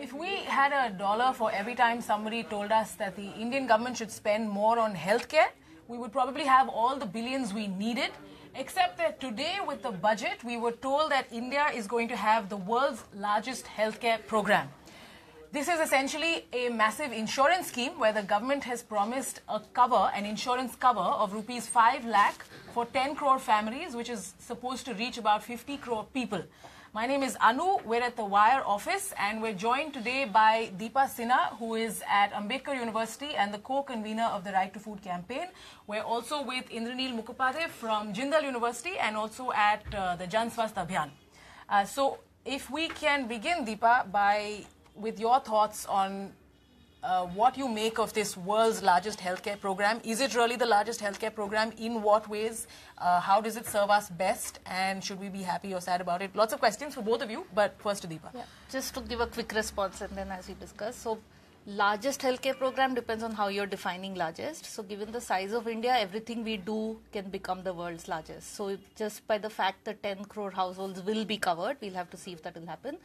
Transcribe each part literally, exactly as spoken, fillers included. If we had a dollar for every time somebody told us that the Indian government should spend more on healthcare, we would probably have all the billions we needed, except that today with the budget, we were told that India is going to have the world's largest healthcare program. This is essentially a massive insurance scheme where the government has promised a cover, an insurance cover of rupees five lakh for ten crore families, which is supposed to reach about fifty crore people. My name is Anu, we're at the WIRE office, and we're joined today by Deepa Sinha, who is at Ambedkar University and the co-convener of the Right to Food campaign. We're also with Indraneel Mukhopadhyay from Jindal University and also at uh, the Jan Swasthya Abhiyan. Uh, so if we can begin, Deepa, by with your thoughts on uh, what you make of this world's largest healthcare program. Is it really the largest healthcare program? In what ways? Uh, how does it serve us best? And should we be happy or sad about it? Lots of questions for both of you, but first to Deepa. Yeah. Just to give a quick response and then as we discuss. So, largest healthcare program depends on how you're defining largest. So, given the size of India, everything we do can become the world's largest. So, just by the fact that ten crore households will be covered, we'll have to see if that will happen.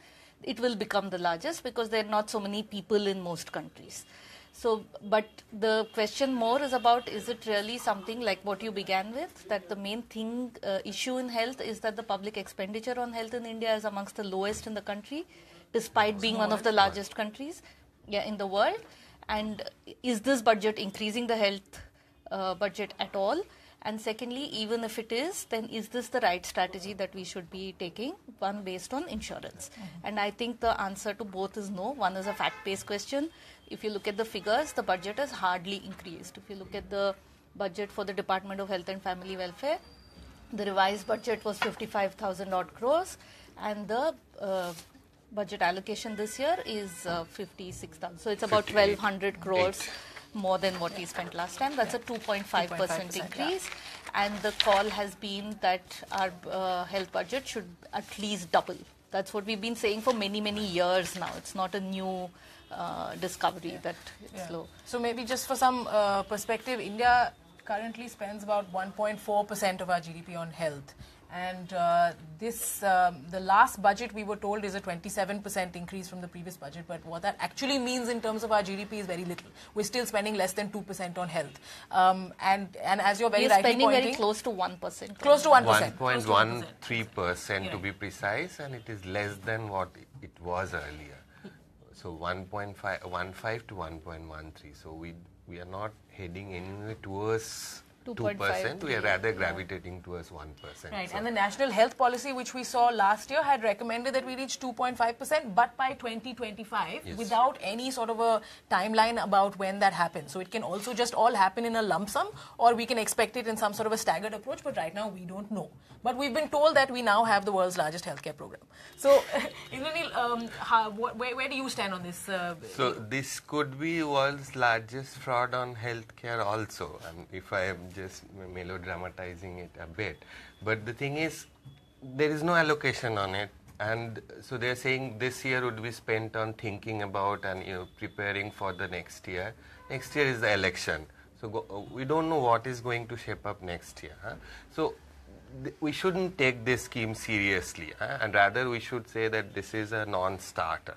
It will become the largest because there are not so many people in most countries. So, but the question more is about, is it really something like what you began with, that the main thing, uh, issue in health is that the public expenditure on health in India is amongst the lowest in the country, despite being one of the largest countries yeah, in the world. And is this budget increasing the health uh, budget at all? And secondly, even if it is, then is this the right strategy that we should be taking, one based on insurance? Mm-hmm. And I think the answer to both is no. One is a fact-based question. If you look at the figures, the budget has hardly increased. If you look at the budget for the Department of Health and Family Welfare, the revised budget was fifty-five thousand odd crores, and the uh, budget allocation this year is uh, fifty-six thousand. So it's about twelve hundred crores. Eight. More than what we spent last time. That's a two point five percent increase. Yeah. And the call has been that our uh, health budget should at least double. That's what we've been saying for many, many years now. It's not a new uh, discovery yeah. that it's yeah. low. So maybe just for some uh, perspective, India currently spends about one point four percent of our G D P on health. And uh, this, um, the last budget we were told is a twenty-seven percent increase from the previous budget. But what that actually means in terms of our G D P is very little. We're still spending less than two percent on health. Um, and, and as you're very We're rightly pointing... We're spending very close to one percent. Close to one percent. one point one three percent to be precise. And it is less than what it was earlier. So one point five to one point one three. So we, we are not heading anywhere towards... two percent, we are rather gravitating yeah. towards one percent. Right, so. And the National Health Policy, which we saw last year, had recommended that we reach two point five percent, but by twenty twenty-five, yes. without any sort of a timeline about when that happens. So it can also just all happen in a lump sum, or we can expect it in some sort of a staggered approach, but right now we don't know. But we've been told that we now have the world's largest healthcare program. So, Indraneel, um, how, wh where, where do you stand on this? Uh, so this could be world's largest fraud on healthcare also, um, if I am just melodramatizing it a bit. But the thing is, there is no allocation on it. And so they're saying this year would be spent on thinking about and, you know, preparing for the next year. Next year is the election. So go, we don't know what is going to shape up next year. Huh? So th we shouldn't take this scheme seriously. Huh? And rather we should say that this is a non-starter.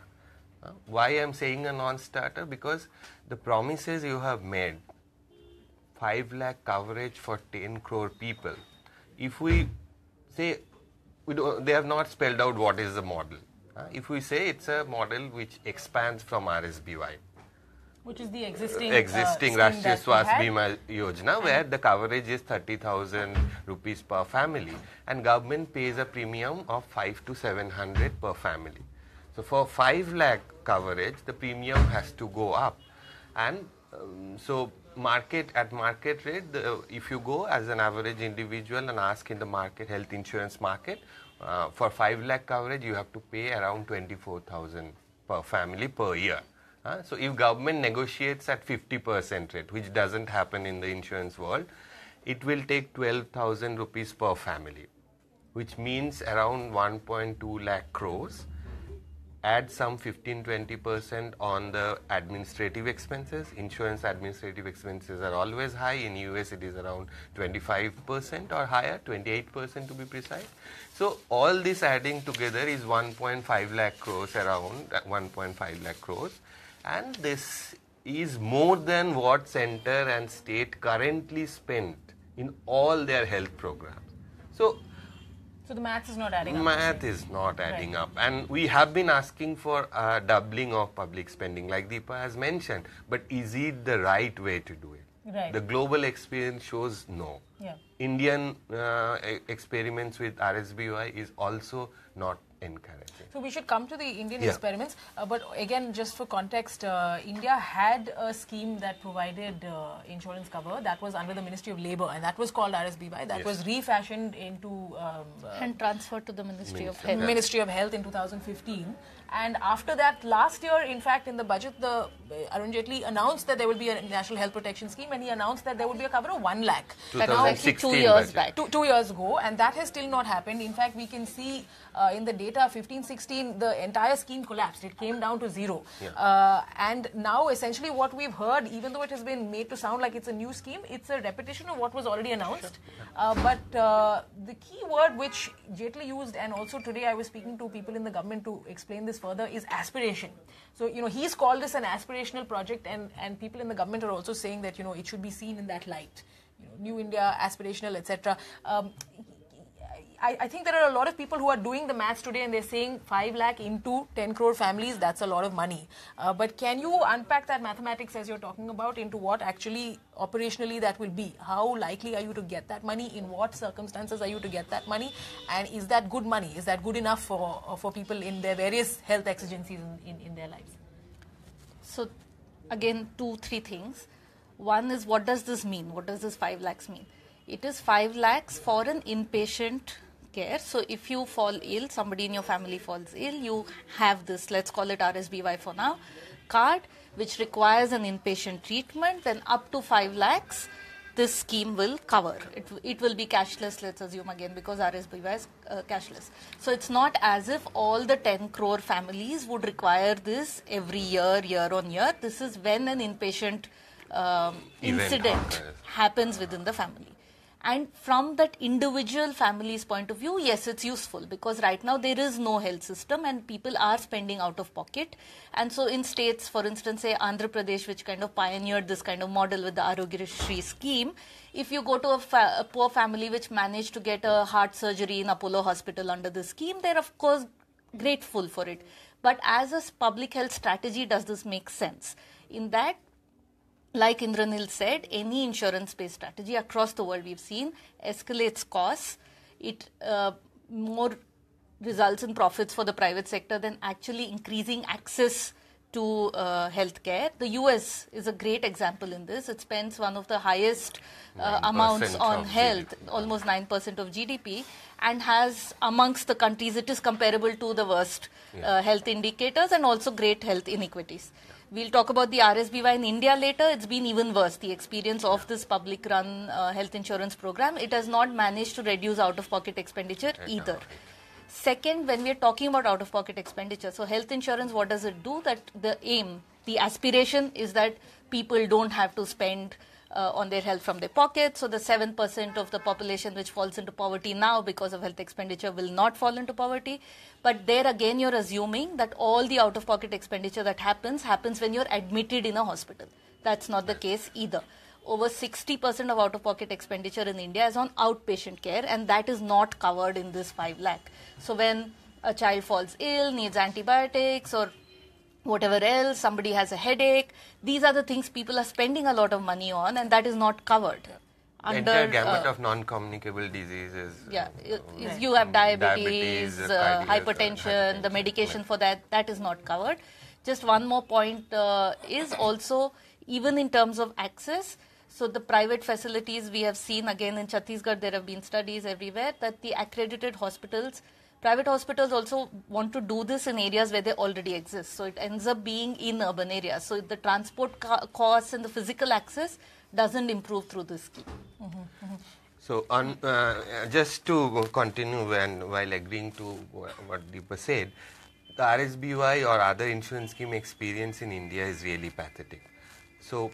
Huh? Why I'm saying a non-starter? Because the promises you have made, five lakh coverage for ten crore people. If we say, we don't, they have not spelled out what is the model. Uh, if we say it's a model which expands from R S B Y. Which is the existing, uh, existing uh, Rashtriya Swasthya Bima Yojana, where the coverage is thirty thousand rupees per family. And government pays a premium of five to seven hundred per family. So for five lakh coverage, the premium has to go up. And um, so... Market at market rate, the, if you go as an average individual and ask in the market, health insurance market, uh, for five lakh coverage, you have to pay around twenty-four thousand per family per year. Uh, so if government negotiates at fifty percent rate, which doesn't happen in the insurance world, it will take twelve thousand rupees per family, which means around one point two lakh crores. add some fifteen to twenty percent on the administrative expenses. Insurance administrative expenses are always high. In U S it is around twenty-five percent or higher, twenty-eight percent to be precise. So all this adding together is one point five lakh crores, around one point five lakh crores, and this is more than what center and state currently spent in all their health programs. So So the math is not adding up. Math is not adding right. up. And we have been asking for a doubling of public spending, like Deepa has mentioned. But is it the right way to do it? Right. The global experience shows no. Yeah. Indian uh, experiments with R S B Y is also not encouraging. So we should come to the Indian yeah. experiments. Uh, but again, just for context, uh, India had a scheme that provided uh, insurance cover that was under the Ministry of Labour, and that was called R S B Y. That yes. was refashioned into um, uh, and transferred to the Ministry, Ministry of Health. Health. Ministry of Health in two thousand fifteen. And after that, last year, in fact, in the budget, the uh, Arun Jaitley announced that there will be a national health protection scheme, and he announced that there would be a cover of one lakh. That was actually two years budget. back, two, two years ago, and that has still not happened. In fact, we can see uh, in the data fifteen sixteen, the entire scheme collapsed. It came down to zero. Yeah. Uh, and now essentially what we've heard, even though it has been made to sound like it's a new scheme, it's a repetition of what was already announced. Uh, but uh, the key word which Jaitley used, and also today I was speaking to people in the government to explain this further, is aspiration. So, you know, he's called this an aspirational project, and, and people in the government are also saying that, you know, it should be seen in that light. You know, New India, aspirational, et cetera. Um, I, I think there are a lot of people who are doing the maths today, and they're saying five lakh into ten crore families, that's a lot of money. Uh, but can you unpack that mathematics as you're talking about into what actually operationally that will be? How likely are you to get that money? In what circumstances are you to get that money? And is that good money? Is that good enough for, for people in their various health exigencies in, in, in their lives? So again, two, three things. One is, what does this mean? What does this five lakhs mean? It is five lakhs for an inpatient care. So if you fall ill, somebody in your family falls ill, you have this, let's call it R S B Y for now, card, which requires an inpatient treatment, then up to five lakhs, this scheme will cover. It, it will be cashless, let's assume again, because R S B Y is uh, cashless. So it's not as if all the ten crore families would require this every year, year on year. This is when an inpatient um, incident happens within the family. And from that individual family's point of view, yes, it's useful, because right now there is no health system and people are spending out of pocket. And so in states, for instance, say Andhra Pradesh, which kind of pioneered this kind of model with the Arogya Sri scheme, if you go to a, fa a poor family which managed to get a heart surgery in Apollo Hospital under the scheme, they're of course grateful for it. But as a public health strategy, does this make sense? In that, like Indraneel said, any insurance-based strategy across the world we've seen escalates costs. It uh, more results in profits for the private sector than actually increasing access to uh, healthcare. The U S is a great example in this. It spends one of the highest uh, amounts on health, G D P. Almost nine percent of G D P, and has amongst the countries, it is comparable to the worst yeah. uh, health indicators and also great health inequities. We'll talk about the R S B Y in India later. It's been even worse, the experience of this public-run uh, health insurance program. It has not managed to reduce out-of-pocket expenditure either. Second, when we're talking about out-of-pocket expenditure, so health insurance, what does it do? That the aim, the aspiration is that people don't have to spend uh, on their health from their pocket. So the seven percent of the population which falls into poverty now because of health expenditure will not fall into poverty. But there again, you're assuming that all the out-of-pocket expenditure that happens, happens when you're admitted in a hospital. That's not the case either. Over sixty percent of out-of-pocket expenditure in India is on outpatient care, and that is not covered in this five lakh. So when a child falls ill, needs antibiotics or whatever else, somebody has a headache, these are the things people are spending a lot of money on, and that is not covered. The entire gamut uh, of non-communicable diseases. Yeah, uh, is you have diabetes, diabetes uh, hypertension, hypertension, the medication for that, that is not covered. Just one more point uh, is also, even in terms of access, so the private facilities, we have seen again in Chhattisgarh, there have been studies everywhere that the accredited hospitals, private hospitals also want to do this in areas where they already exist. So it ends up being in urban areas. So the transport costs and the physical access doesn't improve through this scheme. Mm-hmm, mm-hmm. So on, uh, just to continue and while agreeing to what Deepa said, the R S B Y or other insurance scheme experience in India is really pathetic. So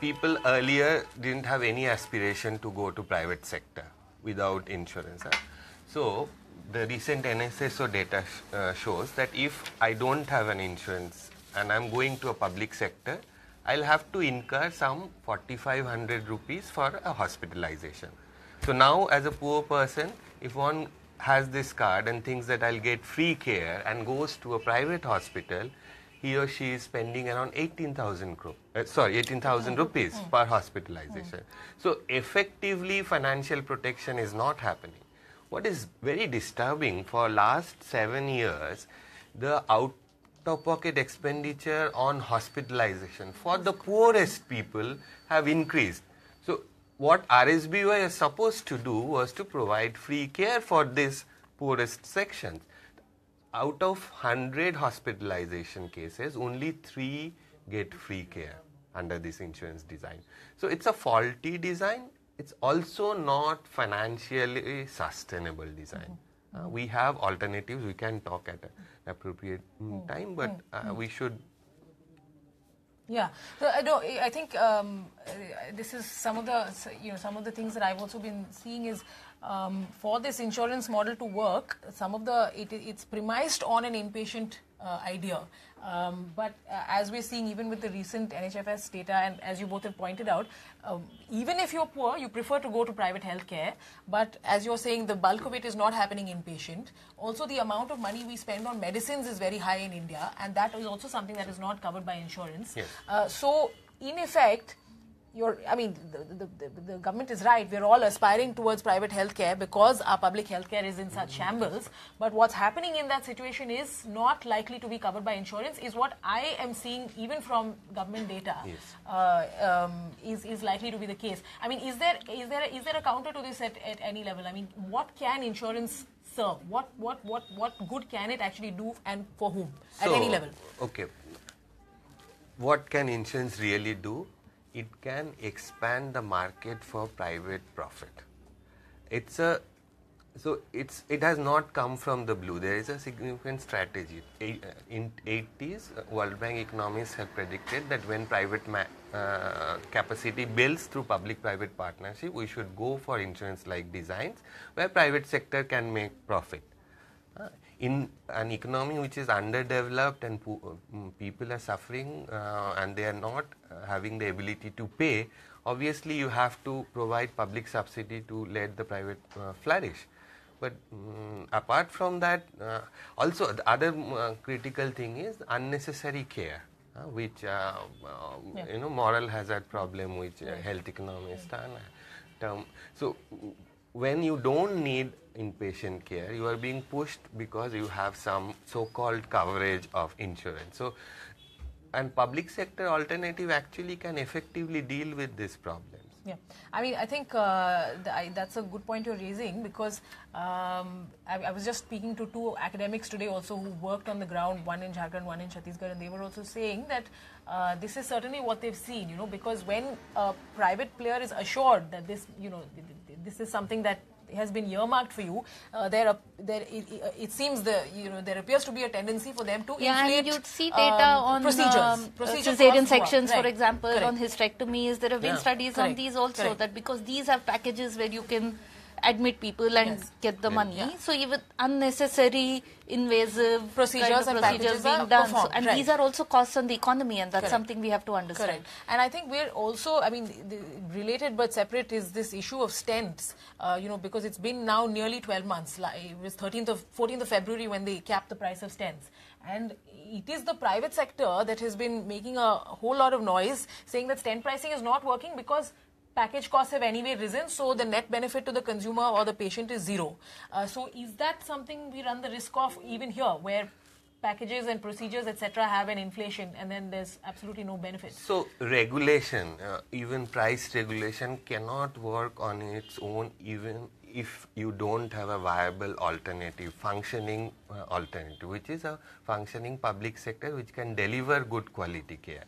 people earlier didn't have any aspiration to go to private sector without insurance. So the recent N S S O data sh uh, shows that if I don't have an insurance and I'm going to a public sector, I'll have to incur some forty-five hundred rupees for a hospitalization. So now as a poor person, if one has this card and thinks that I'll get free care and goes to a private hospital, he or she is spending around eighteen thousand uh, sorry, eighteen thousand rupees mm. per hospitalization. Mm. So effectively financial protection is not happening. What is very disturbing, for last seven years, the out Top pocket expenditure on hospitalization for the poorest people have increased. So what R S B Y is supposed to do was to provide free care for this poorest sections. Out of one hundred hospitalization cases, only three get free care under this insurance design. So it's a faulty design. It's also not financially sustainable design. Uh, we have alternatives. We can talk at an appropriate mm, time, but uh, we should. Yeah, so, I know. I think um, this is some of the you know some of the things that I've also been seeing is um, for this insurance model to work, some of the it, it's premised on an inpatient uh, idea. Um, but uh, as we're seeing even with the recent N H F S data, and as you both have pointed out, um, even if you're poor, you prefer to go to private healthcare. But as you're saying, the bulk of it is not happening inpatient. Also, the amount of money we spend on medicines is very high in India, and that is also something that is not covered by insurance. Yes. Uh, so, in effect, you're, I mean, the, the, the, the government is right. We're all aspiring towards private healthcare because our public healthcare is in such shambles. But what's happening in that situation is not likely to be covered by insurance, is what I am seeing even from government data. Yes. uh, um, is, is likely to be the case. I mean, is there, is there, is there a counter to this at, at any level? I mean, what can insurance serve? What, what, what, what good can it actually do, and for whom, so, at any level? Okay. What can insurance really do? It can expand the market for private profit. It's a, so it's, it has not come from the blue. There is a significant strategy. In eighties, World Bank economists have predicted that when private ma uh, capacity builds through public-private partnership, we should go for insurance-like designs where private sector can make profit. Uh, in an economy which is underdeveloped and po people are suffering uh, and they are not uh, having the ability to pay, obviously you have to provide public subsidy to let the private uh, flourish. But um, apart from that, uh, also the other uh, critical thing is unnecessary care, uh, which, uh, uh, yeah. you know, moral hazard problem, which uh, health economists yeah. term. So when you don't need inpatient care, you are being pushed because you have some so-called coverage of insurance. So, and public sector alternative actually can effectively deal with these problems. Yeah, I mean, I think uh, the, I, that's a good point you're raising, because um, I, I was just speaking to two academics today also who worked on the ground, one in Jharkhand, one in Chhattisgarh, and they were also saying that uh, this is certainly what they've seen, you know, because when a private player is assured that this, you know, this is something that has been earmarked for you, uh, there are, there it, it seems the you know there appears to be a tendency for them to yeah inflate, and you'd see data um, on procedures, um, procedures cesarean sections, right. for example, correct. On hysterectomies. There have been yeah. studies correct. On these also, correct. That because these have packages where you can admit people and yes. get the yeah. money, yeah. so even unnecessary invasive procedures kind of and procedures being done, so, and right. these are also costs on the economy, and that's correct. Something we have to understand. Correct. And I think we're also, I mean, the, the related but separate is this issue of stents, uh, you know, because it's been now nearly twelve months. Like it was thirteenth of fourteenth of February when they capped the price of stents, and it is the private sector that has been making a whole lot of noise, saying that stent pricing is not working because package costs have anyway risen, so the net benefit to the consumer or the patient is zero. Uh, so is that something we run the risk of even here, where packages and procedures, et cetera have an inflation and then there's absolutely no benefit? So regulation, uh, even price regulation cannot work on its own, even if you don't have a viable alternative, functioning uh, alternative, which is a functioning public sector which can deliver good quality care.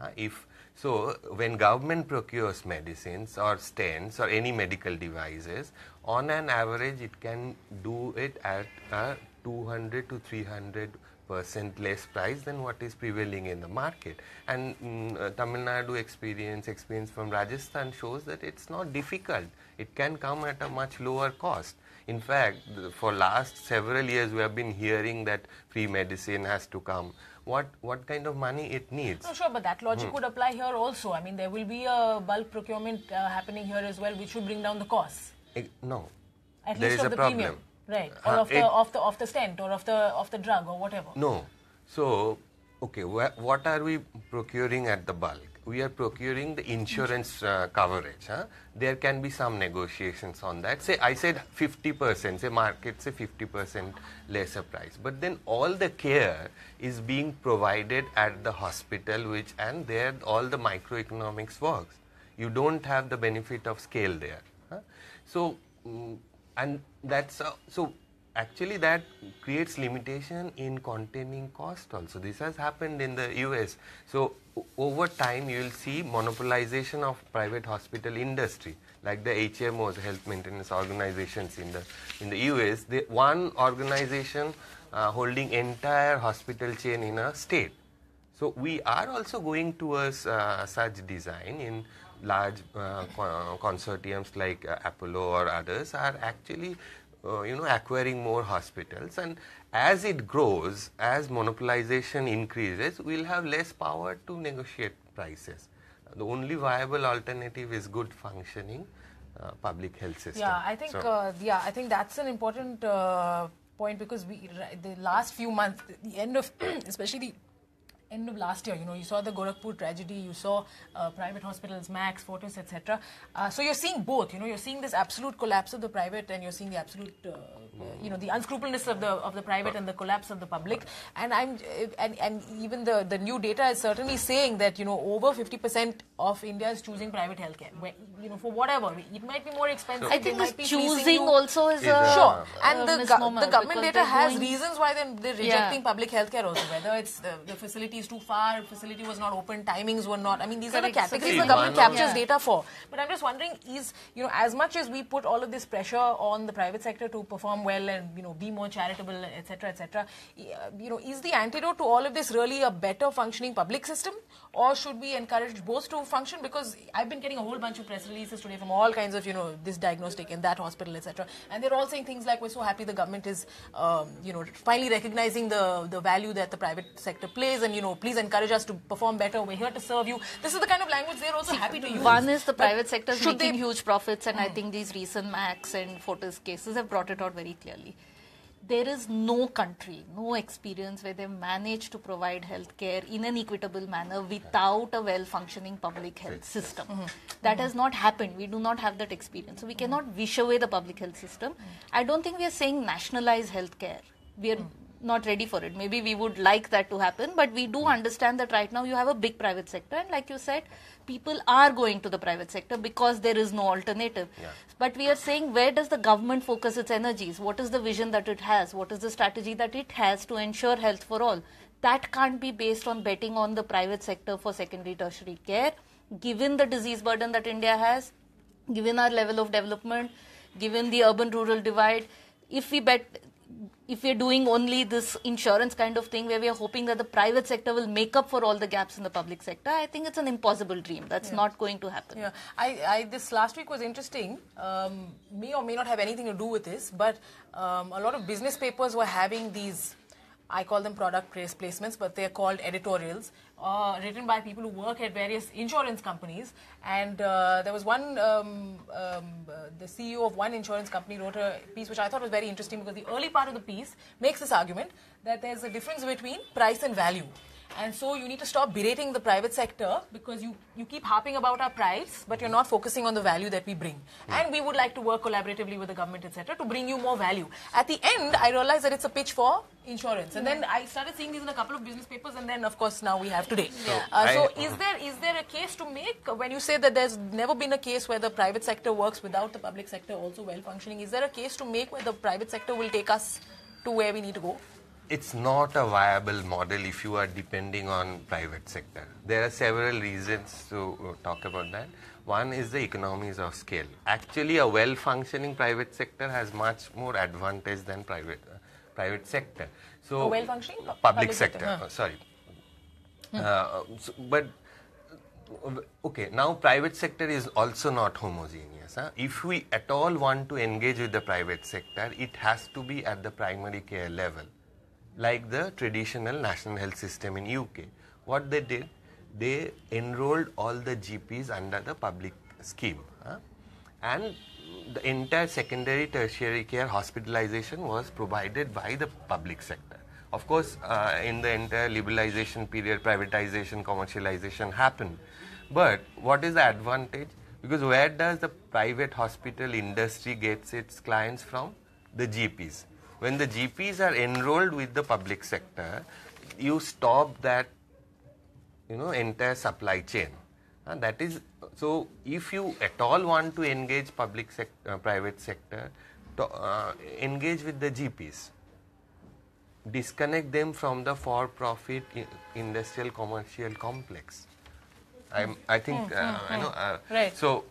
Uh, if So, when government procures medicines or stents or any medical devices, on an average, it can do it at uh, two hundred to three hundred percent less price than what is prevailing in the market. And mm, uh, Tamil Nadu experience, experience from Rajasthan shows that it's not difficult. It can come at a much lower cost. In fact, for last several years we have been hearing that free medicine has to come. What, what kind of money it needs. No, sure, but that logic hmm. would apply here also. I mean, there will be a bulk procurement uh, happening here as well, which should bring down the costs. It, no. At there least is of a the problem. Premium. Right. Or uh, of, the, it, of, the, of the stent or of the, of the drug or whatever. No. So, okay, wh what are we procuring at the bulk? We are procuring the insurance uh, coverage. Huh? There can be some negotiations on that. Say, I said fifty percent, say market, say fifty percent lesser price. But then all the care is being provided at the hospital, which, and there all the microeconomics works. You don't have the benefit of scale there. Huh? So, and that's, uh, so actually that creates limitation in containing cost also. This has happened in the U S. So, over time you will see monopolization of private hospital industry, like the H M Os, health maintenance organizations in the in the U S. They, one organization uh, holding entire hospital chain in a state. So we are also going towards uh, such design in large uh, consortiums like uh, Apollo or others are actually uh, you know acquiring more hospitals, and as it grows, as monopolization increases, we'll have less power to negotiate prices. The only viable alternative is good functioning uh, public health system. Yeah, I think so. uh, yeah, I think that's an important uh, point, because we the last few months, the end of especially the end of last year, you know, you saw the Gorakhpur tragedy, you saw uh, private hospitals, Max, Fortis, et cetera. Uh, so you're seeing both, you know, you're seeing this absolute collapse of the private, and you're seeing the absolute, uh, you know, the unscrupulousness of the of the private and the collapse of the public. And I'm and and even the the new data is certainly saying that, you know, over fifty percent of India is choosing private healthcare. Where, you know, for whatever, it might be more expensive. So I think this choosing also is a sure. And the go the government data has reasons why they're, they're rejecting yeah. public healthcare also. Whether it's the, the facility too far, facility was not open, timings were not. I mean, these correct. Are the categories the government captures yeah. data for. But I'm just wondering, is, you know, as much as we put all of this pressure on the private sector to perform well and, you know, be more charitable, et cetera, et cetera, you know, is the antidote to all of this really a better functioning public system, or should we encourage both to function? Because I've been getting a whole bunch of press releases today from all kinds of, you know, this diagnostic and that hospital, et cetera, and they're all saying things like, we're so happy the government is, um, you know, finally recognizing the the value that the private sector plays, and you know. Please encourage us to perform better. We're here to serve you. This is the kind of language they're also happy to use. One is the private sector is making huge profits, and mm. I think these recent Max and Fortis cases have brought it out very clearly. There is no country, no experience where they managed to provide healthcare in an equitable manner without a well-functioning public health system. Mm-hmm. That mm-hmm. has not happened. We do not have that experience. So we cannot wish away the public health system. Mm-hmm. I don't think we are saying nationalize healthcare. We are mm-hmm. not ready for it. Maybe we would like that to happen, but we do understand that right now you have a big private sector, and like you said, people are going to the private sector because there is no alternative. Yeah. But we are saying, where does the government focus its energies? What is the vision that it has? What is the strategy that it has to ensure health for all? That can't be based on betting on the private sector for secondary, tertiary care, given the disease burden that India has, given our level of development, given the urban-rural divide. If we bet... If we are doing only this insurance kind of thing where we are hoping that the private sector will make up for all the gaps in the public sector, I think it's an impossible dream. That's yeah. not going to happen. Yeah, I, I this last week was interesting. Um, may or may not have anything to do with this, but um, a lot of business papers were having these, I call them product placements, but they're called editorials, uh, written by people who work at various insurance companies. And uh, there was one, um, um, the C E O of one insurance company wrote a piece which I thought was very interesting, because the early part of the piece makes this argument that there's a difference between price and value. And so you need to stop berating the private sector, because you, you keep harping about our price, but you're not focusing on the value that we bring. Yeah. And we would like to work collaboratively with the government, et cetera, to bring you more value. At the end, I realized that it's a pitch for insurance. And then I started seeing these in a couple of business papers, and then, of course, now we have today. Yeah. Uh, so is there is there a case to make when you say that there's never been a case where the private sector works without the public sector also well-functioning? Is there a case to make where the private sector will take us to where we need to go? It's not a viable model if you are depending on private sector. There are several reasons to talk about that. One is the economies of scale. Actually, a well-functioning private sector has much more advantage than private uh, private sector. So a well functioning public, public sector. sector. Huh. Sorry, hmm. uh, so, but okay, now private sector is also not homogeneous. Huh? If we at all want to engage with the private sector, it has to be at the primary care level, like the traditional national health system in U K. What they did, they enrolled all the G Ps under the public scheme, huh? and the entire secondary tertiary care hospitalization was provided by the public sector. Of course, uh, in the entire liberalization period, privatization, commercialization happened. But what is the advantage? Because where does the private hospital industry gets its clients from? The G Ps. When the G Ps are enrolled with the public sector, you stop that, you know, entire supply chain. And that is, so if you at all want to engage public sector, uh, private sector, to, uh, engage with the G Ps. Disconnect them from the for-profit industrial commercial complex. I'm, I think, mm, uh, mm, I know. Uh, right. So,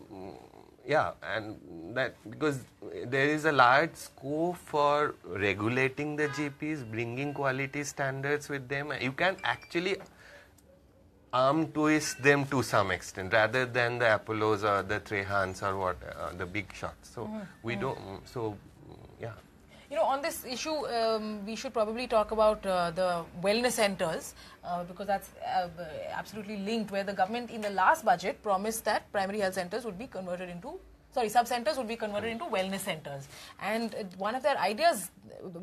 yeah, and that because there is a large scope for regulating the G Ps, bringing quality standards with them. You can actually arm twist them to some extent, rather than the Apollos or the Trehans or what uh, the big shots. So mm, we mm. don't. So yeah. You know, on this issue, um, we should probably talk about uh, the wellness centres uh, because that's uh, absolutely linked, where the government in the last budget promised that primary health centres would be converted into, sorry, sub-centres would be converted into wellness centres. And one of their ideas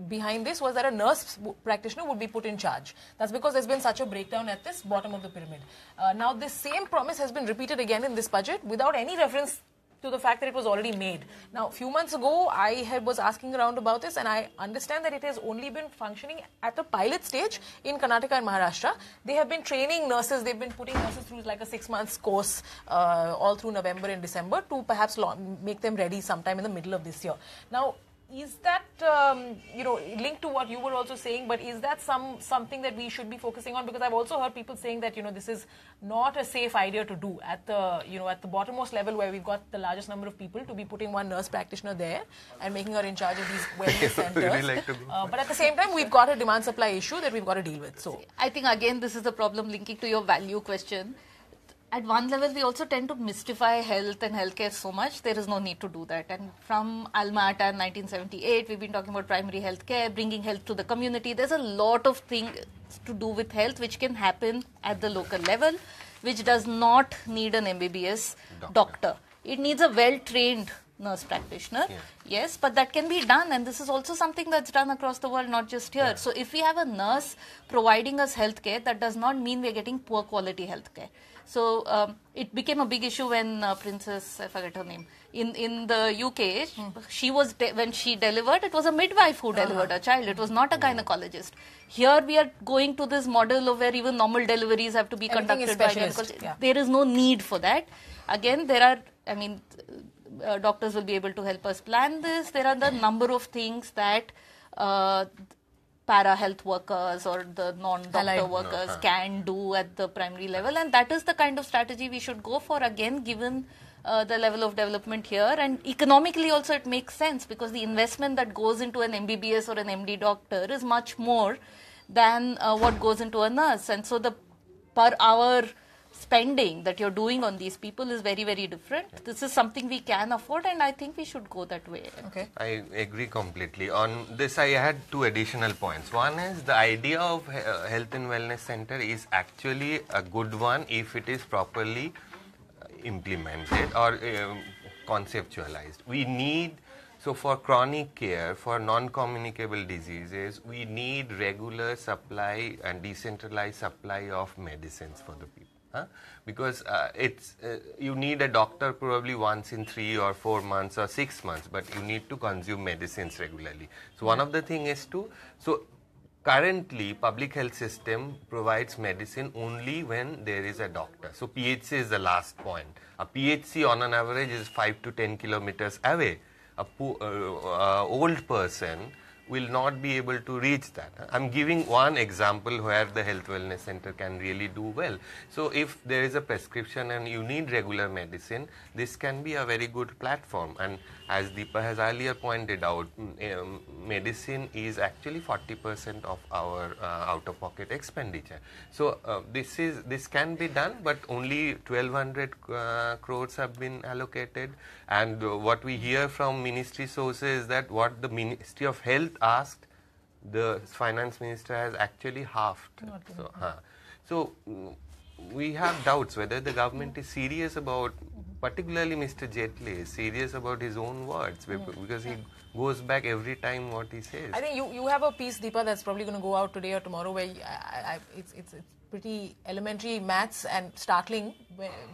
behind this was that a nurse practitioner would be put in charge. That's because there's been such a breakdown at this bottom of the pyramid. Uh, now, this same promise has been repeated again in this budget without any reference to the fact that it was already made. Now, a few months ago, I had, was asking around about this, and I understand that it has only been functioning at the pilot stage in Karnataka and Maharashtra. They have been training nurses, they've been putting nurses through like a six months course uh, all through November and December to perhaps make them ready sometime in the middle of this year. Now, is that, um, you know, linked to what you were also saying, but is that some something that we should be focusing on? Because I've also heard people saying that, you know, this is not a safe idea to do at the, you know, at the bottommost level where we've got the largest number of people, to be putting one nurse practitioner there and making her in charge of these wellness centers. Really like to uh, but at the same time, we've got a demand supply issue that we've got to deal with. So I think, again, this is the problem linking to your value question. At one level, we also tend to mystify health and healthcare so much. There is no need to do that. And from Alma-Ata in nineteen seventy-eight, we've been talking about primary healthcare, bringing health to the community. There's a lot of things to do with health which can happen at the local level, which does not need an M B B S doctor. doctor. It needs a well-trained nurse practitioner. Yeah. Yes, but that can be done, and this is also something that's done across the world, not just here. Yeah. So if we have a nurse providing us healthcare, that does not mean we're getting poor quality healthcare. So um, it became a big issue when uh, Princess, I forget her name, in, in the U K, hmm. she was, when she delivered, it was a midwife who delivered uh-huh. her child. It was not a gynecologist. Here we are going to this model of where even normal deliveries have to be Everything conducted by gynecologists. Yeah. There is no need for that. Again, there are, I mean, uh, doctors will be able to help us plan this. There are the number of things that uh, para health workers or the non-doctor workers no, uh, can do at the primary level, and that is the kind of strategy we should go for, again, given uh, the level of development here. And economically also it makes sense, because the investment that goes into an M B B S or an M D doctor is much more than uh, what goes into a nurse, and so the per hour spending that you're doing on these people is very, very different. Yeah. This is something we can afford, and I think we should go that way. Okay. I agree completely. On this, I had two additional points. One is the idea of health and wellness center is actually a good one if it is properly implemented or uh, conceptualized. We need, so for chronic care, for non-communicable diseases, we need regular supply and decentralized supply of medicines for the people. Huh? Because uh, it's uh, you need a doctor probably once in three or four months or six months, but you need to consume medicines regularly. So one of the thing is to, so currently public health system provides medicine only when there is a doctor. So P H C is the last point. A P H C on an average is five to ten kilometers away. A po uh, uh, old person will not be able to reach that. I'm giving one example where the health wellness center can really do well. So if there is a prescription and you need regular medicine, this can be a very good platform. And As Deepa has earlier pointed out, um, medicine is actually forty percent of our uh, out-of-pocket expenditure. So uh, this is this can be done, but only twelve hundred uh, crores have been allocated. And uh, what we hear from ministry sources is that what the Ministry of Health asked, the finance minister has actually halved. So, uh, so we have doubts whether the government is serious about. Particularly Mister Jaitley is serious about his own words, because he goes back every time what he says. I think you, you have a piece, Deepa, that's probably going to go out today or tomorrow, where I, I, it's, it's, it's pretty elementary maths and startling,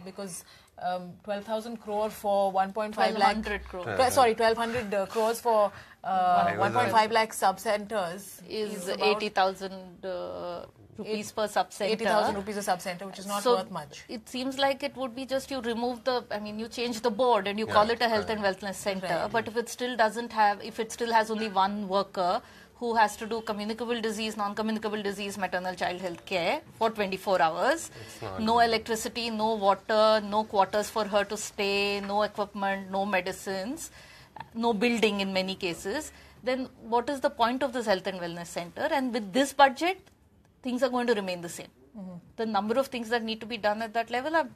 because um, twelve thousand crore for one point five lakh crore. Uh, sorry, twelve hundred uh, crores for uh, one point five lakh sub-centers is, is eighty thousand uh, rupees per sub-center. eighty thousand rupees a sub-center, which is not so worth much. It seems like it would be just you remove the, I mean, you change the board and you yeah, call it a health right. and wellness center. Right. But if it still doesn't have, if it still has only one worker who has to do communicable disease, non-communicable disease, maternal child health care for twenty-four hours, no electricity, no water, no quarters for her to stay, no equipment, no medicines, no building in many cases, then what is the point of this health and wellness center? And with this budget, things are going to remain the same. Mm-hmm. The number of things that need to be done at that level are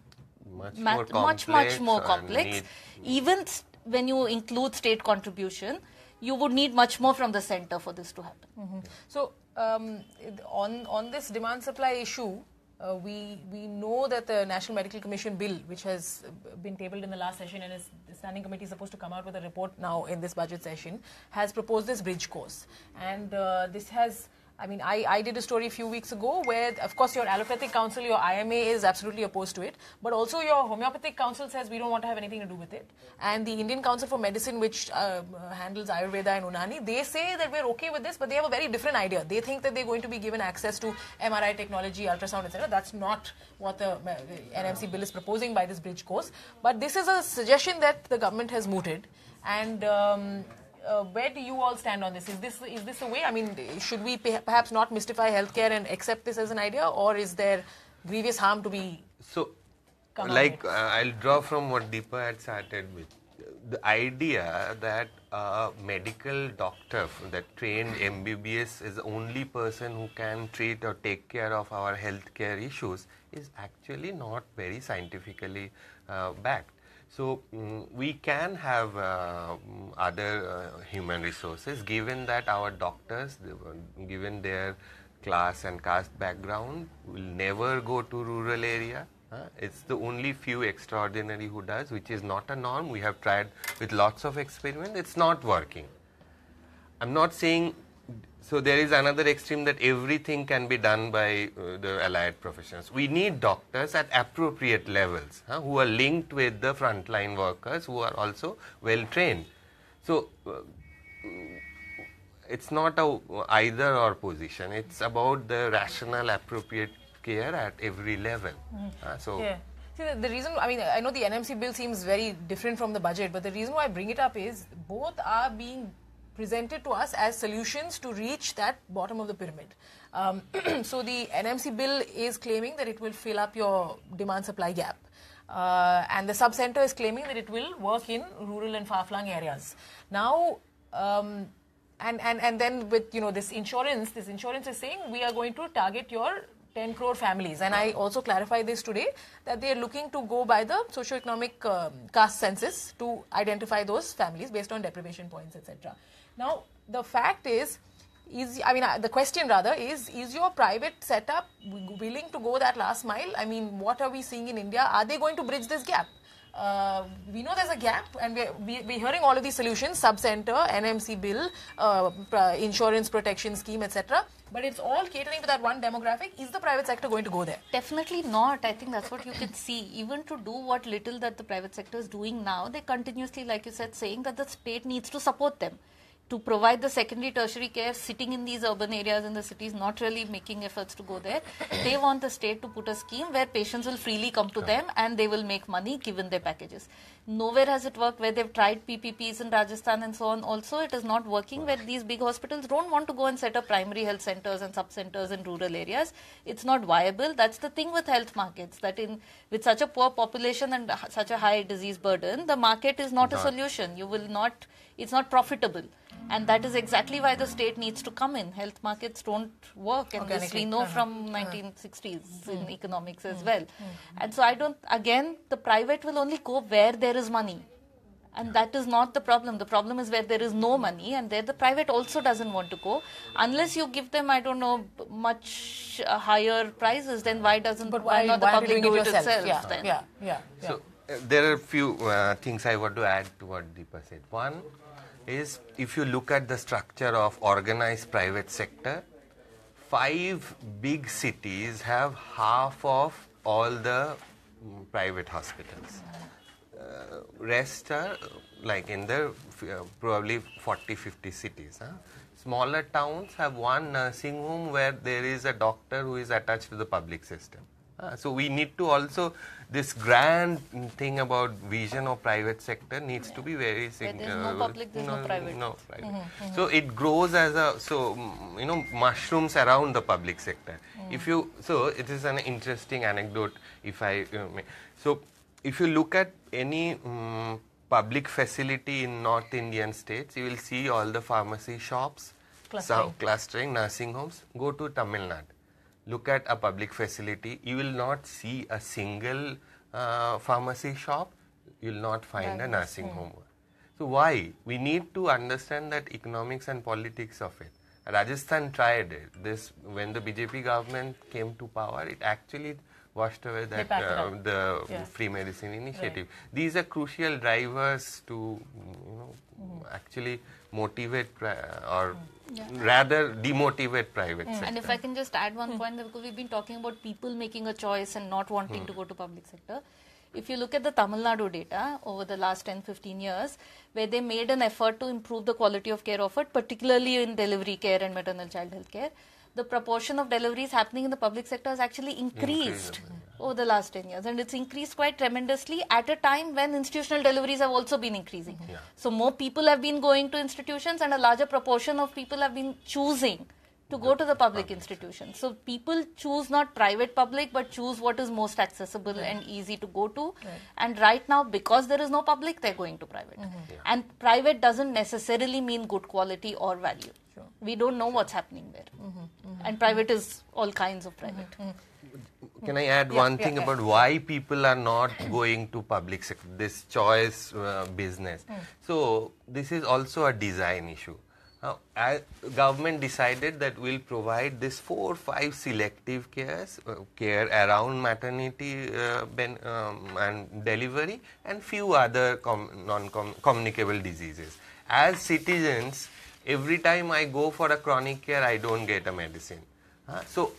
much, more much, much more complex. Even when you include state contribution, you would need much more from the center for this to happen. Mm-hmm. So, um, on, on this demand supply issue, uh, we, we know that the National Medical Commission bill, which has been tabled in the last session and is, the standing committee is supposed to come out with a report now in this budget session, has proposed this bridge course. And uh, this has... I mean, I, I did a story a few weeks ago where, of course, your allopathic council, your I M A is absolutely opposed to it. But also your homeopathic council says we don't want to have anything to do with it. And the Indian Council for Medicine, which uh, handles Ayurveda and Unani, they say that we're okay with this, but they have a very different idea. They think that they're going to be given access to M R I technology, ultrasound, et cetera. That's not what the N M C bill is proposing by this bridge course. But this is a suggestion that the government has mooted. And... Um, Uh, where do you all stand on this? Is this is this a way? I mean, should we perhaps not mystify healthcare and accept this as an idea, or is there grievous harm to be? So, like uh, I'll draw from what Deepa had started with, the idea that a medical doctor that trained M B B S is the only person who can treat or take care of our healthcare issues is actually not very scientifically uh, backed. So, um, we can have uh, other uh, human resources, given that our doctors, given their class and caste background, will never go to rural area. Huh? It's the only few extraordinary who does, which is not a norm. We have tried with lots of experiments. It's not working. I'm not saying... So, there is another extreme that everything can be done by uh, the allied professions. We need doctors at appropriate levels, huh, who are linked with the frontline workers who are also well trained. So, uh, it's not a either or position. It's about the rational, appropriate care at every level. Mm-hmm. uh, so. Yeah. See, the, the reason, I mean, I know the N M C bill seems very different from the budget, but the reason why I bring it up is both are being presented to us as solutions to reach that bottom of the pyramid. Um, so the N M C bill is claiming that it will fill up your demand-supply gap. Uh, and the sub-center is claiming that it will work in rural and far-flung areas. Now, um, and, and, and then with, you know, this insurance, this insurance is saying we are going to target your ten crore families. And I also clarify this today that they are looking to go by the socioeconomic um, caste census to identify those families based on deprivation points, et cetera. Now, the fact is, is I mean, uh, the question rather is, is your private setup willing to go that last mile? I mean, what are we seeing in India? Are they going to bridge this gap? Uh, we know there's a gap, and we're, we're hearing all of these solutions, sub-center, N M C bill, uh, insurance protection scheme, et cetera. But it's all catering to that one demographic. Is the private sector going to go there? Definitely not. I think that's what you can see. Even to do what little that the private sector is doing now, they continuously, like you said, saying that the state needs to support them. to provide the secondary tertiary care sitting in these urban areas in the cities, not really making efforts to go there. They want the state to put a scheme where patients will freely come to them and they will make money given their packages. Nowhere has it worked. Where they've tried P P Ps in Rajasthan and so on, also it is not working, where these big hospitals don't want to go and set up primary health centers and sub-centers in rural areas. It's not viable. That's the thing with health markets, that in with such a poor population and such a high disease burden, the market is not a solution. You will not, it's not profitable. And that is exactly why the state needs to come in. Health markets don't work, and this we know from nineteen sixties in economics as well. And so I don't, again, the private will only go where there is money. And that is not the problem. The problem is where there is no money, and there the private also doesn't want to go. Unless you give them, I don't know, much uh, higher prices, then why doesn't but why, why not why the public do it itself? itself yeah, then? yeah, yeah. yeah. So uh, there are a few uh, things I want to add to what Deepa said. One is, if you look at the structure of organized private sector, five big cities have half of all the mm, private hospitals. Uh, rest are like in the uh, probably forty fifty cities. Huh? Smaller towns have one nursing home where there is a doctor who is attached to the public system. Uh, so we need to also, this grand thing about vision of private sector needs yeah. to be very significant. There is no public, there is no, no private. No private. Mm-hmm, mm-hmm. So it grows as a, so you know, mushrooms around the public sector. Mm. If you, so it is an interesting anecdote if I, you know, so if you look at any um, public facility in North Indian states, you will see all the pharmacy shops, clustering, so, clustering nursing homes. Go to Tamil Nadu. Look at a public facility. You will not see a single uh, pharmacy shop. You will not find that a nursing home. So why? We need to understand that economics and politics of it. Rajasthan tried it. This, when the B J P government came to power, it actually washed away that uh, the yeah. free medicine initiative. Right. These are crucial drivers to, you know, mm. actually motivate or yeah. rather demotivate private mm. sector. And if I can just add one mm. point, because we've been talking about people making a choice and not wanting mm. to go to public sector. If you look at the Tamil Nadu data over the last ten to fifteen years, where they made an effort to improve the quality of care offered, particularly in delivery care and maternal child health care, the proportion of deliveries happening in the public sector has actually increased over the last ten years, and it's increased quite tremendously at a time when institutional deliveries have also been increasing. Yeah. So more people have been going to institutions, and a larger proportion of people have been choosing to go to the public institutions. So people choose not private public, but choose what is most accessible right. and easy to go to. Right. And right now, because there is no public, they're going to private. Mm-hmm. yeah. And private doesn't necessarily mean good quality or value. Sure. We don't know sure. what's happening there. Mm-hmm. Mm-hmm. And private is all kinds of private. Mm-hmm. Can I add yeah, one yeah, thing yeah. about why people are not going to public sector, this choice uh, business? Mm. So this is also a design issue. Now, uh, government decided that we'll provide this four or five selective cares, uh, care around maternity uh, ben, um, and delivery, and few other com non-communicable diseases. As citizens, every time I go for a chronic care, I don't get a medicine. Uh, so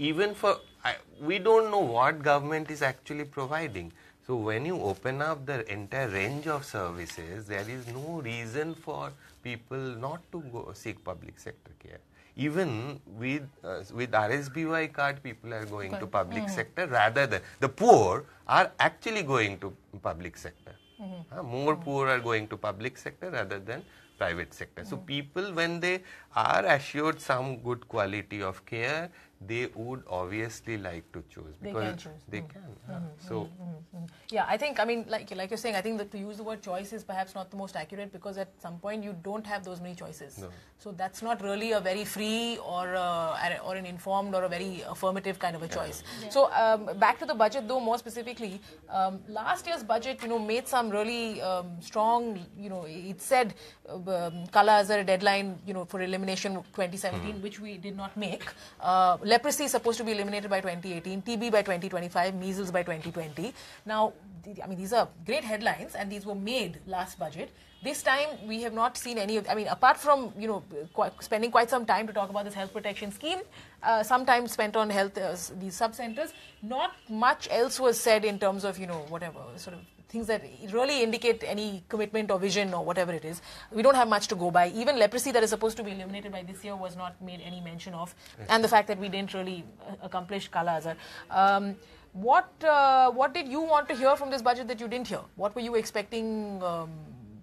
even for, I, we don't know what government is actually providing. So when you open up the entire range of services, there is no reason for people not to go seek public sector care. Even with uh, with R S B Y card, people are going okay. to public mm-hmm. sector rather than, the poor are actually going to public sector. Mm-hmm. uh, more mm-hmm. poor are going to public sector rather than private sector. Mm-hmm. So people, when they are assured some good quality of care, they would obviously like to choose, because they can choose. They mm-hmm. can. Mm-hmm. Uh, so, mm-hmm. yeah, I think, I mean, like like you're saying, I think that to use the word choice is perhaps not the most accurate, because at some point you don't have those many choices. No. So that's not really a very free or a, or an informed or a very affirmative kind of a choice. Yeah. Yeah. So um, back to the budget, though, more specifically, um, last year's budget, you know, made some really um, strong, you know, it said um, Kala Azar deadline, you know, for elimination twenty seventeen, mm-hmm. which we did not make. Uh, Leprosy is supposed to be eliminated by twenty eighteen, T B by twenty twenty-five, measles by twenty twenty. Now, I mean, these are great headlines, and these were made last budget. This time, we have not seen any of, I mean, apart from, you know, qu spending quite some time to talk about this health protection scheme, uh, some time spent on health, uh, these sub-centers, not much else was said in terms of, you know, whatever, sort of things that really indicate any commitment or vision or whatever it is. We don't have much to go by. Even leprosy that is supposed to be eliminated by this year was not made any mention of. Yes. And the fact that we didn't really accomplish Kala Azar. Um, what, uh, what did you want to hear from this budget that you didn't hear? What were you expecting um,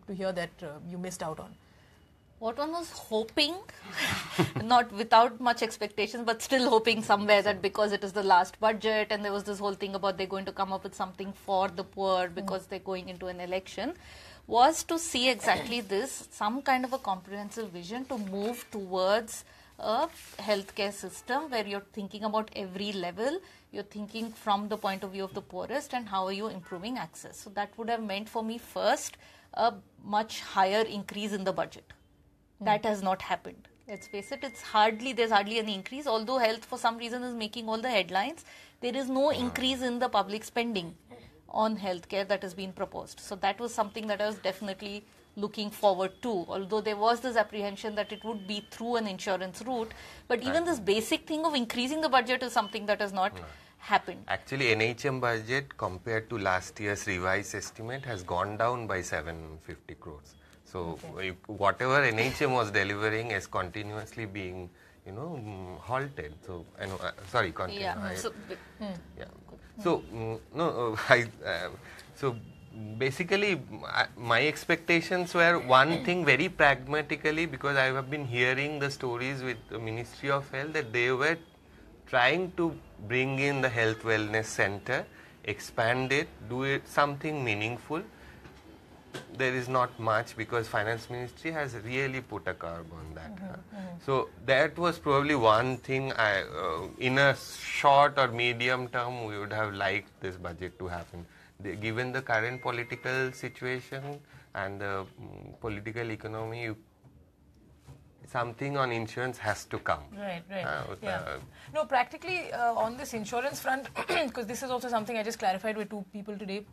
to hear that uh, you missed out on? What one was hoping, not without much expectations, but still hoping somewhere that because it is the last budget and there was this whole thing about they're going to come up with something for the poor because they're going into an election, was to see exactly this, some kind of a comprehensive vision to move towards a healthcare system where you're thinking about every level, you're thinking from the point of view of the poorest and how are you improving access. So that would have meant for me first a much higher increase in the budget. That has not happened. Let's face it, it's hardly, there's hardly any increase. Although health for some reason is making all the headlines, there is no increase in the public spending on healthcare that has been proposed. So that was something that I was definitely looking forward to. Although there was this apprehension that it would be through an insurance route. But even this basic thing of increasing the budget is something that has not happened. Actually, N H M budget compared to last year's revised estimate has gone down by seven hundred fifty crores. So, okay. Whatever N H M was delivering is continuously being, you know, halted. So, I know, uh, sorry, continue. Yeah. I, so, hmm. yeah. so mm, no, I, uh, so basically, I, my expectations were one thing very pragmatically, because I have been hearing the stories with the Ministry of Health that they were trying to bring in the health wellness center, expand it, do it, something meaningful. There is not much because Finance Ministry has really put a curb on that. Mm-hmm, huh? mm-hmm. So that was probably one thing I, uh, in a short or medium term, we would have liked this budget to happen. The, given the current political situation and the um, political economy, you, something on insurance has to come. Right, right. Uh, yeah. uh, no, practically uh, on this insurance front, because this is also something I just clarified with two people today.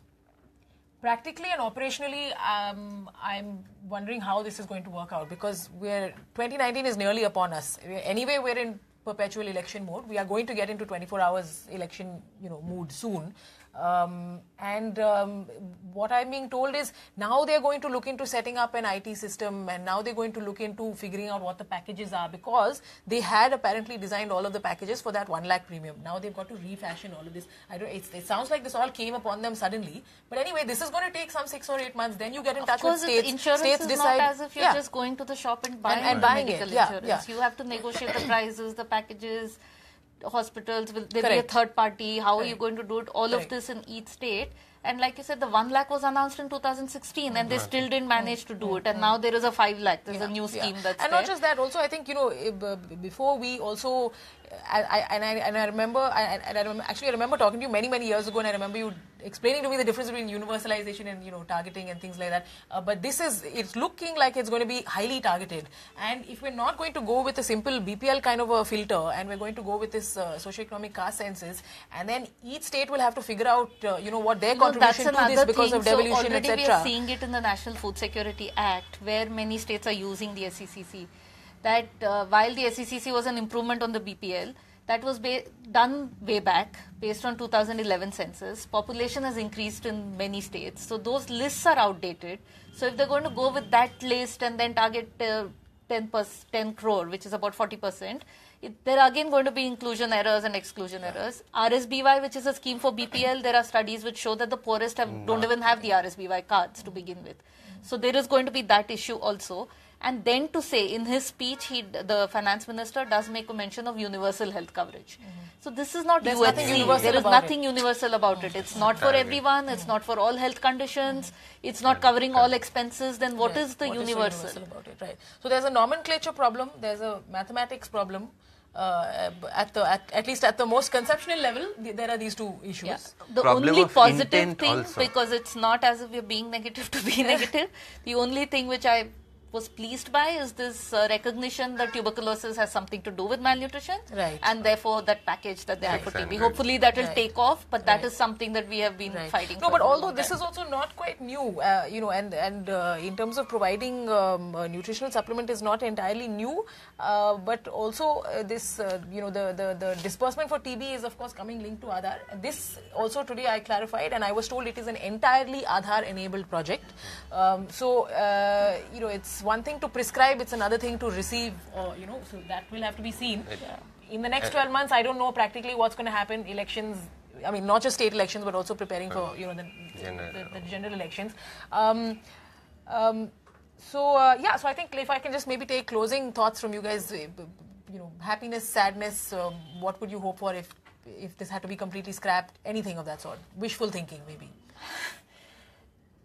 Practically and operationally, um, I'm wondering how this is going to work out, because we're twenty nineteen is nearly upon us. We're, anyway, we're in perpetual election mode. We are going to get into twenty-four hours election, you know, mood soon. Um, and um, what I'm being told is now they're going to look into setting up an I T system, and now they're going to look into figuring out what the packages are, because they had apparently designed all of the packages for that one lakh premium. Now they've got to refashion all of this. I don't. It's, it sounds like this all came upon them suddenly. But anyway, this is going to take some six or eight months. Then you get in of touch with states. Insurance states is decide, not as if you're yeah. just going to the shop and buying, and, and buying medical it. insurance. Yeah, yeah. You have to negotiate the prices, the packages. Hospitals, will there Correct. be a third party? How Correct. are you going to do it? All Correct. of this in each state. And like you said, the one lakh was announced in two thousand sixteen mm-hmm. and they still didn't manage to do it. And now there is a five lakh. There's yeah. a new scheme yeah. that's And there. Not just that, also I think, you know, before we also, I, I, and, I, and I remember, I, and I remember, actually I remember talking to you many, many years ago, and I remember you explaining to me the difference between universalization and, you know, targeting and things like that. Uh, but this is, it's looking like it's going to be highly targeted. And if we're not going to go with a simple B P L kind of a filter, and we're going to go with this uh, socioeconomic caste census, and then each state will have to figure out, uh, you know, what their contribution That's another because thing. Of devolution, so already we are seeing it in the National Food Security Act, where many states are using the S E C C. That uh, while the S E C C was an improvement on the B P L, that was done way back based on two thousand eleven census. Population has increased in many states, so those lists are outdated. So if they're going to go with that list and then target uh, ten crore, which is about forty percent, It, there are again going to be inclusion errors and exclusion yeah. errors. R S B Y, which is a scheme for B P L, there are studies which show that the poorest have, don't even have the R S B Y cards to begin with. So there is going to be that issue also. And then to say, in his speech, he, the finance minister does make a mention of universal health coverage. Mm-hmm. So this is not There's U S C. Nothing universal there is nothing it. universal about it. It's not for everyone. It's not for all health conditions. It's not covering all expenses. Then what yes. is the what universal? Is so universal about it? Right. So there's a nomenclature problem. There's a mathematics problem. Uh, at the at, at least at the most conceptual level, th there are these two issues. Yeah. The Problem only positive thing, also. because it's not as if we're being negative to be negative. The only thing which I was pleased by is this uh, recognition that tuberculosis has something to do with malnutrition, right, and therefore that package that they have for T B. Hopefully that will right. take off, but that right. is something that we have been right. fighting no, for. No, but although this time. is also not quite new, uh, you know, and, and uh, in terms of providing um, a nutritional supplement is not entirely new, uh, but also uh, this, uh, you know, the, the, the disbursement for T B is of course coming linked to Aadhaar. This also today I clarified, and I was told it is an entirely Aadhaar enabled project. Um, so, uh, you know, it's one thing to prescribe, it's another thing to receive, uh, you know, so that will have to be seen. Yeah. In the next twelve months, I don't know practically what's going to happen, elections, I mean, not just state elections, but also preparing for, you know, the general, the, the general elections. Um, um, so, uh, yeah, so I think if I can just maybe take closing thoughts from you guys, you know, happiness, sadness, um, what would you hope for if, if this had to be completely scrapped, anything of that sort, wishful thinking maybe.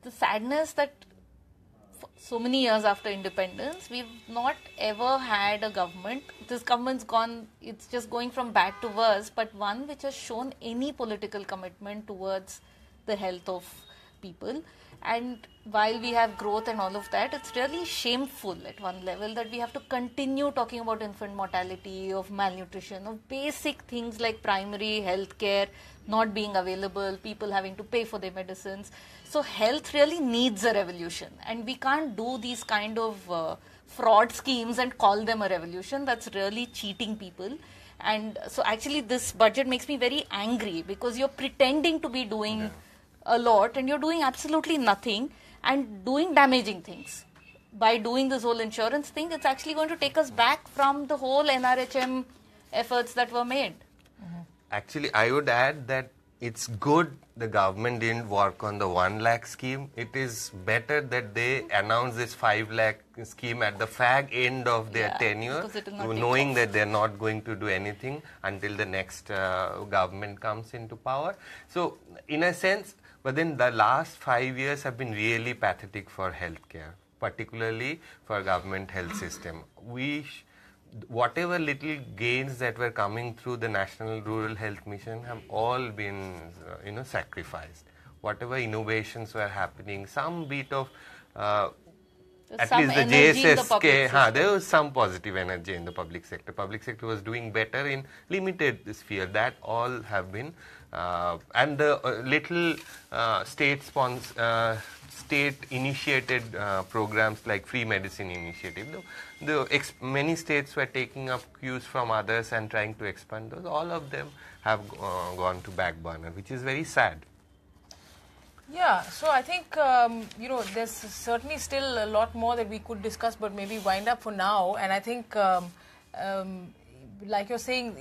The sadness that for so many years after independence, we've not ever had a government. This government's gone, it's just going from bad to worse, but one which has shown any political commitment towards the health of people. And while we have growth and all of that, it's really shameful at one level that we have to continue talking about infant mortality, of malnutrition, of basic things like primary health care not being available, people having to pay for their medicines. So health really needs a revolution, and we can't do these kind of uh, fraud schemes and call them a revolution. That's really cheating people. And so actually this budget makes me very angry, because you're pretending to be doing yeah. a lot and you're doing absolutely nothing and doing damaging things. By doing this whole insurance thing, it's actually going to take us back from the whole N R H M efforts that were made. Mm-hmm. Actually, I would add that it's good the government didn't work on the one lakh scheme. It is better that they announced this five lakh scheme at the fag end of their yeah, tenure, knowing that they're not going to do anything until the next uh, government comes into power. So, in a sense, but then the last five years have been really pathetic for healthcare, particularly for government health system. We, sh whatever little gains that were coming through the National Rural Health Mission have all been, uh, you know, sacrificed. Whatever innovations were happening, some bit of, uh, at least the J S S K, huh, there was some positive energy in the public sector. Public sector was doing better in limited sphere. That all have been. Uh, and the uh, little uh, state spons uh, state initiated uh, programs like free medicine initiative, the, the ex many states were taking up cues from others and trying to expand those. All of them have uh, gone to back burner, which is very sad. Yeah, so I think, um, you know, there's certainly still a lot more that we could discuss, but maybe wind up for now. And I think, um, um, like you're saying,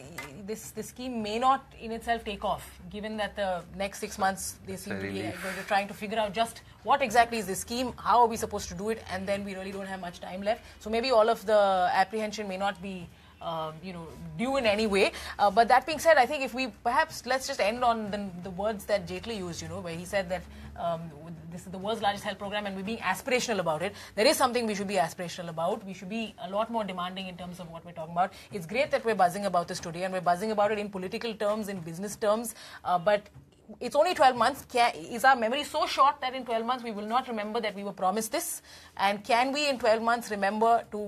this, this scheme may not in itself take off, given that the next six months they seem to be they're trying to figure out just what exactly is this scheme, how are we supposed to do it, and then we really don't have much time left. So maybe all of the apprehension may not be Uh, you know, due in any way. Uh, but that being said, I think if we perhaps let's just end on the, the words that Jaitley used, you know, where he said that um, this is the world's largest health program and we're being aspirational about it. There is something we should be aspirational about. We should be a lot more demanding in terms of what we're talking about. It's great that we're buzzing about this today and we're buzzing about it in political terms, in business terms, uh, but it's only twelve months. Can, is our memory so short that in twelve months we will not remember that we were promised this? And can we in twelve months remember to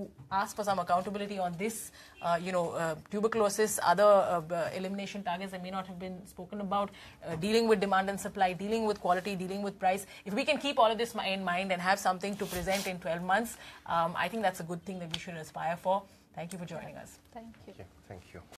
ask for some accountability on this, uh, you know, uh, tuberculosis, other uh, uh, elimination targets that may not have been spoken about, uh, dealing with demand and supply, dealing with quality, dealing with price. If we can keep all of this in mind and have something to present in twelve months, um, I think that's a good thing that we should aspire for. Thank you for joining us. Thank you. Thank you. Thank you.